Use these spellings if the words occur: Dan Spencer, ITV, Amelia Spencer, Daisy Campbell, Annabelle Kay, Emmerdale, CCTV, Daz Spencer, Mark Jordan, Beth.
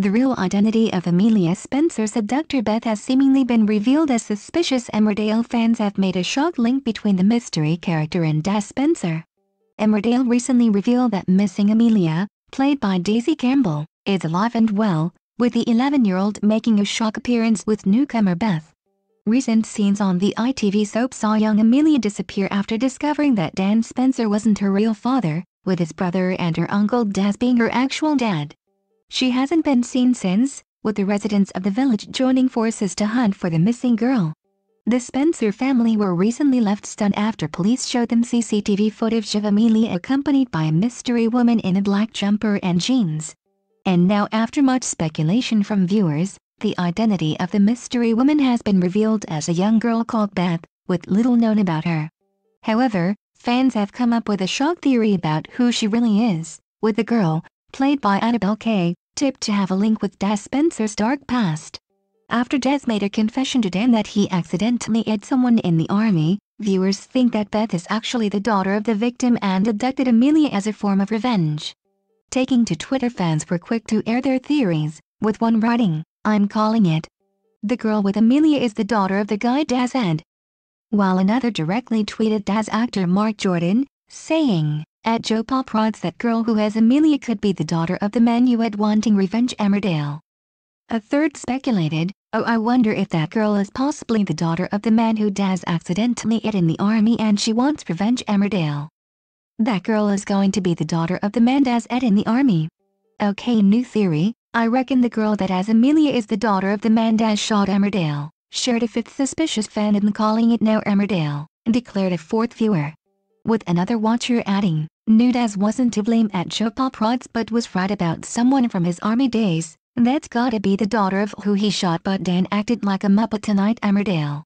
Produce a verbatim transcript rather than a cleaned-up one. The real identity of Amelia Spencer's abductor Beth has seemingly been revealed as suspicious. Emmerdale fans have made a short link between the mystery character and Daz Spencer. Emmerdale recently revealed that missing Amelia, played by Daisy Campbell, is alive and well, with the eleven-year-old making a shock appearance with newcomer Beth. Recent scenes on the I T V soap saw young Amelia disappear after discovering that Dan Spencer wasn't her real father, with his brother and her uncle Daz being her actual dad. She hasn't been seen since, with the residents of the village joining forces to hunt for the missing girl. The Spencer family were recently left stunned after police showed them C C T V footage of Amelia accompanied by a mystery woman in a black jumper and jeans. And now, after much speculation from viewers, the identity of the mystery woman has been revealed as a young girl called Beth, with little known about her. However, fans have come up with a shock theory about who she really is, with the girl, played by Annabelle Kay, tipped to have a link with Daz Spencer's dark past. After Daz made a confession to Dan that he accidentally hit someone in the army, viewers think that Beth is actually the daughter of the victim and abducted Amelia as a form of revenge. Taking to Twitter, fans were quick to air their theories, with one writing, "I'm calling it. The girl with Amelia is the daughter of the guy Daz had." While another directly tweeted Daz actor Mark Jordan, saying, "At Joe Pop rods, that girl who has Amelia could be the daughter of the man you had wanting revenge Emmerdale." A third speculated, "Oh, I wonder if that girl is possibly the daughter of the man who Daz accidentally hit in the army and she wants revenge Emmerdale. That girl is going to be the daughter of the man Daz hit in the army. Okay, new theory. I reckon the girl that has Amelia is the daughter of the man Daz shot Emmerdale," shared a fifth suspicious fan in calling it now Emmerdale, and declared a fourth viewer. With another watcher adding, "Knew Daz wasn't to blame at Joe Pop Rods, but was right about someone from his army days. That's gotta be the daughter of who he shot, but Dan acted like a muppet tonight Emmerdale."